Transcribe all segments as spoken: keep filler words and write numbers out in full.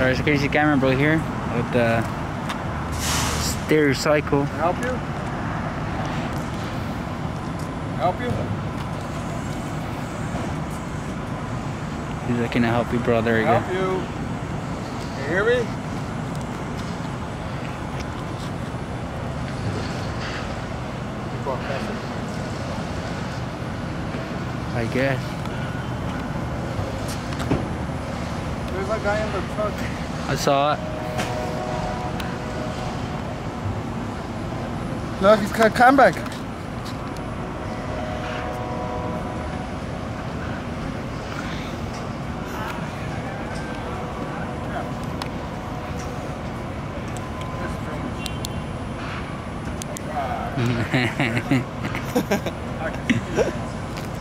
Our security camera bro here with the stereocycle. cycle. Can I help you? Help you? He's like, can I help you, bro? There you go. Help you. Can you hear me? I guess. There's a guy in the truck. I saw it. Look, he's got a comeback.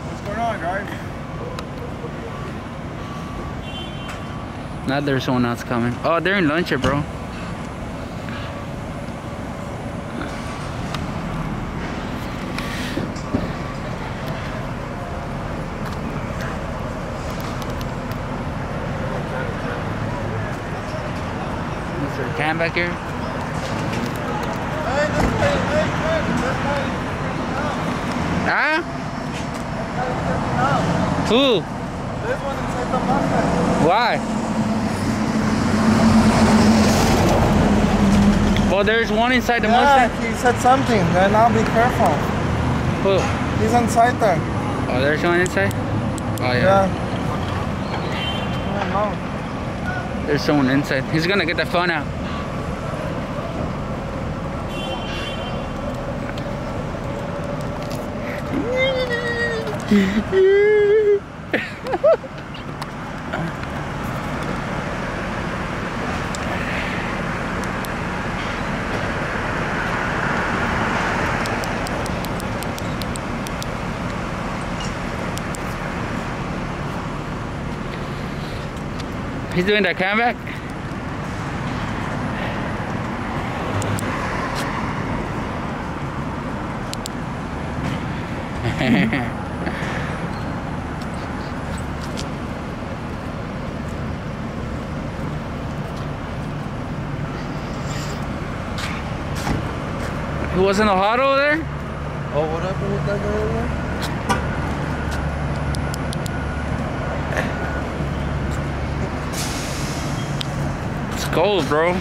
What's going on, guys? Now there's someone else coming. Oh, they're in lunch here, bro. Is there a can back here? Huh? Who? This one inside the backpack. Why? Well, there's one inside the yeah, Mustang. He said something. Then I'll be careful. Who? He's inside there. Oh, there's one inside? Oh, yeah. yeah. I don't know. There's someone inside. He's gonna get the phone out. He's doing that comeback. It wasn't a hot over there? Oh, what happened with that guy over there? It's cold, bro.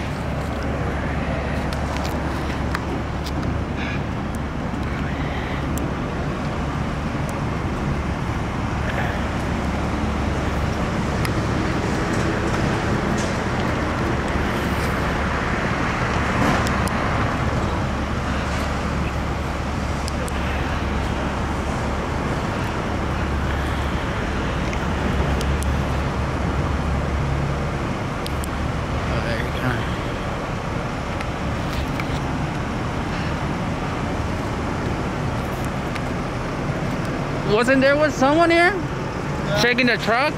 Wasn't there was someone here? Yeah. Checking the trucks?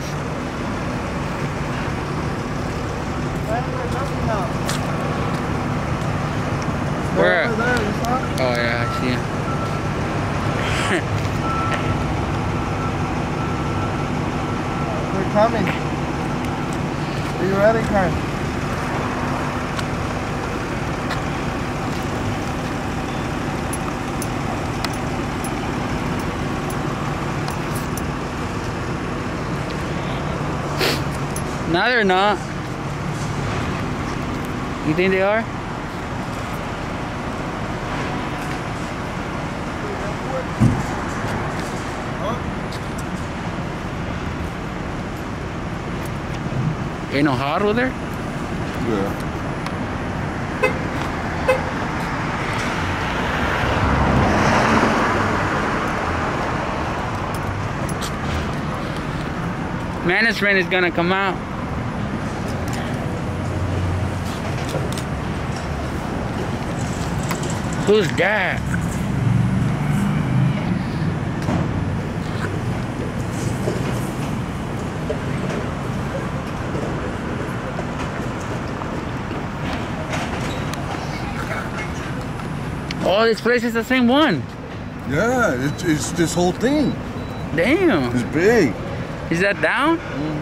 Where? Where? There, you saw? Oh yeah, I see him. They're coming. Are you ready, Karen? No, they're not. You think they are? Ain't no hot over there? Yeah. Management is gonna come out. Who's that? Oh, this place is the same one. Yeah, it's, it's this whole thing. Damn. It's big. Is that down? Mm-hmm.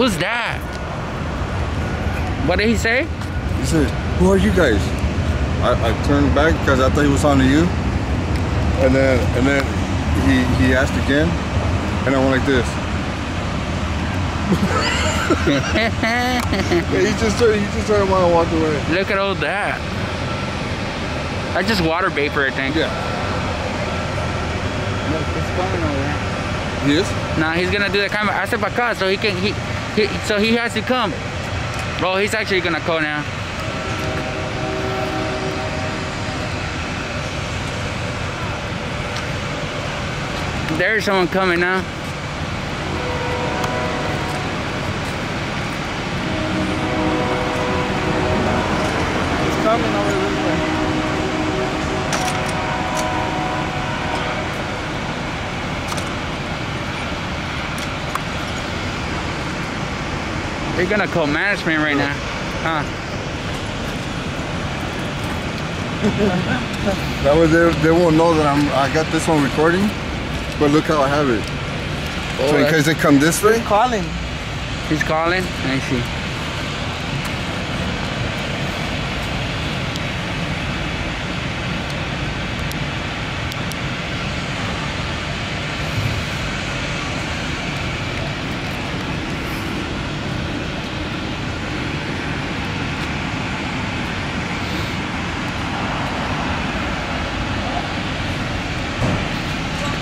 Who's that? What did he say? He said, who are you guys? I, I turned back because I thought he was talking to you. And then and then he, he asked again. And I went like this. Yeah, he just turned, he just turned around and walked away. Look at all that. That's just water vapor, I think. Yeah. Look, it's falling over there. He is? Nah, he's gonna do the camera. I said baka, so he can he, he so he has to come. Bro, he's actually gonna go now. There's someone coming now. It's coming over this way. They're gonna call management right now, huh? That way they, they won't know that I'm I got this one recording. But look how I have it. Oh, so in case they come this way? He's calling. He's calling? I see.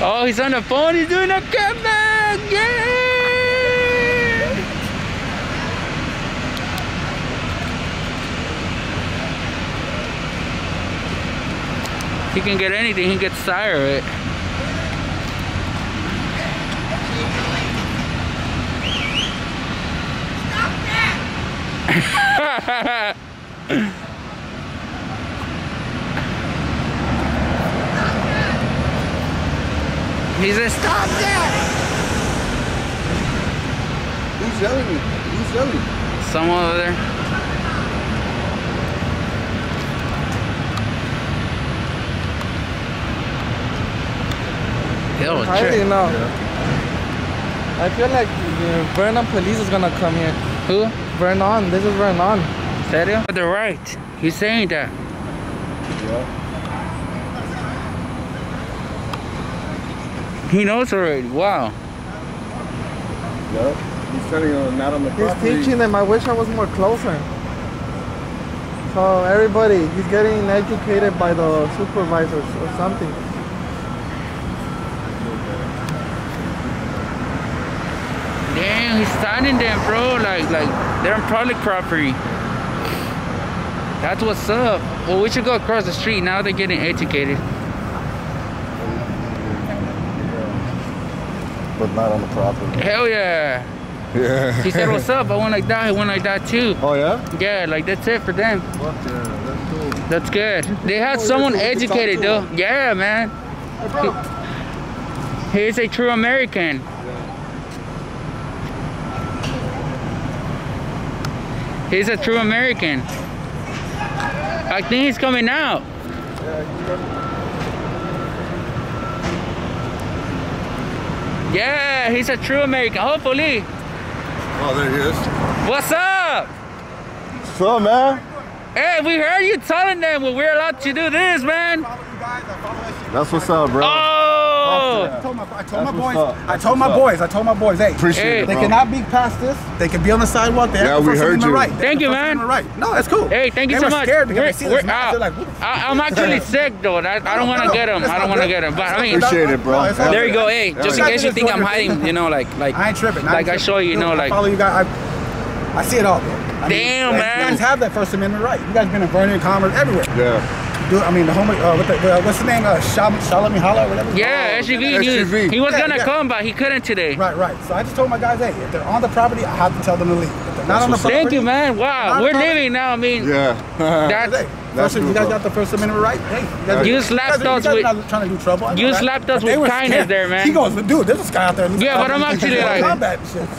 Oh, he's on the phone, he's doing a comeback! Yeah! He can get anything, he can get tired of it. Stop that! He said, stop that! Who's yelling? Who's yelling? Someone over there. Yo, Kylie, no. Yeah. I feel like the Vernon police is gonna come here. Who? Vernon. This is Vernon. Serio? To the right. He's saying that. Yeah. He knows already. Wow. Yep. He's standing on, not on the property. He's teaching them. I wish I was more closer. So everybody, he's getting educated by the supervisors or something. Damn, he's standing there, bro. Like, like they're on public property. That's what's up. Well, we should go across the street. Now they're getting educated. But not on the property. Hell yeah. Yeah. He said, what's up? I went like that. I went like that too. Oh, yeah? Yeah, like that's it for them. What the? That's cool. That's good. They had oh, someone educated, though. Him. Yeah, man. Hey, bro. He, he's a true American. Yeah. He's a true American. I think he's coming out. Yeah, he's coming. Yeah, he's a true American, hopefully. Oh, there he is. What's up? What's up, man? Hey, we heard you telling them well, we're allowed to do this, man. That's what's up, bro. Oh! I told my, I told my boys, I told my boys, I told my boys, hey. Appreciate hey. It, bro. They cannot be past this. They can be on the sidewalk. They yeah, we heard you. Right. Thank you, man. Right. No, that's cool. Hey, thank you so much. They were scared because they see this map. They're like, what the fuck? I'm actually sick, though. I, I don't want to get them. I don't want to get them. But I mean, appreciate it, bro. There you go. Hey, just in case you think I'm hiding, you know, like, like, I ain't tripping. Like I show you, you know, like. I follow you guys. I see it all, bro. Damn, man. You guys have that First Amendment right. You guys been in Vernon, Commerce, everywhere. Yeah. Dude, I mean, the homie, uh, what the, uh, what's the name? Uh, Shalami Hala, whatever. Yeah, S U V. He, he was yeah, gonna yeah. come, but he couldn't today. Right, right. So I just told my guys, hey, if they're on the property, I have to tell them to leave. If they're not that's on the property. Thank you, man. Wow, we're leaving now. I mean, yeah. that's, that's, That's first, you guys got the First Amendment right. Hey, you, you slapped us with not trying to do trouble. You that. slapped us with kindness scared. there, man. He goes, dude, there's this guy out there. Yeah, but I'm actually like,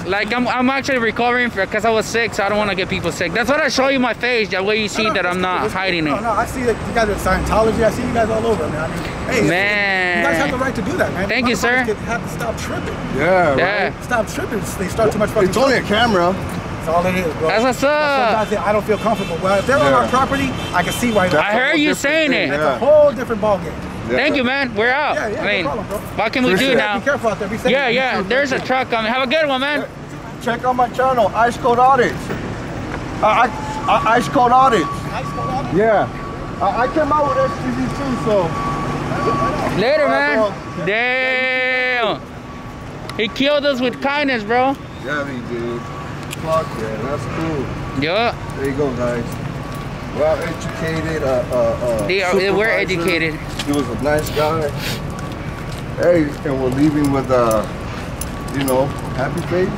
like I'm, I'm actually recovering because I was sick, so I don't want to get people sick. That's what I show you my face. That way you see no, no, that I'm not hiding it. No, no, I see that you guys are Scientology. I see you guys all over, man. I mean, hey, man, you guys have the right to do that, man. Thank you, sir. Have to stop tripping. Yeah, yeah. Right? Stop tripping. They start too much fucking. It's only a camera. All it is, bro. That's what's up. I don't feel comfortable. Well, if they're yeah. on our property, I can see why. I heard you saying thing. it. It's yeah. a whole different ballgame. Yeah. Thank you, man. We're out. Yeah, yeah, I mean, no problem, bro. What can we Appreciate do now? Be careful out there. Be safe. Yeah, yeah. There's a truck coming. Have a good one, man. Check out my channel, Ice Cold Audit. Uh, I, I, Ice Cold Audit. Ice Cold Audit? Yeah. Uh, I came out with S T D too, so. Later, right, man. Bro. Damn. He killed us with kindness, bro. Yeah, he did. Fuck yeah, that's cool. Yeah. There you go, guys. Well educated. Uh, uh, uh, they are, they were educated. He was a nice guy. Hey, and we're leaving with, uh, you know, happy face.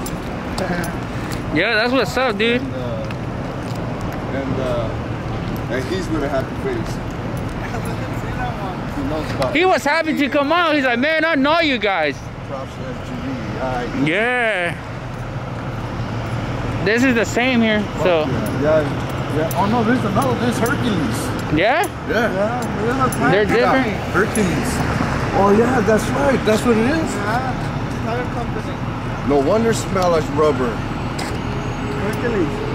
Yeah, that's what's up, dude. And, uh, and, uh, and he's with a happy face. He was happy to come out. He's like, man, I know you guys. Props to F G V. Yeah. This is the same here, oh, so. Yeah, yeah, yeah. Oh no, there's another, there's Hercules. Yeah? Yeah. yeah They're different. Yeah. Hercules. Oh yeah, that's right. That's what it is. Yeah. No wonder smell like rubber. Hercules.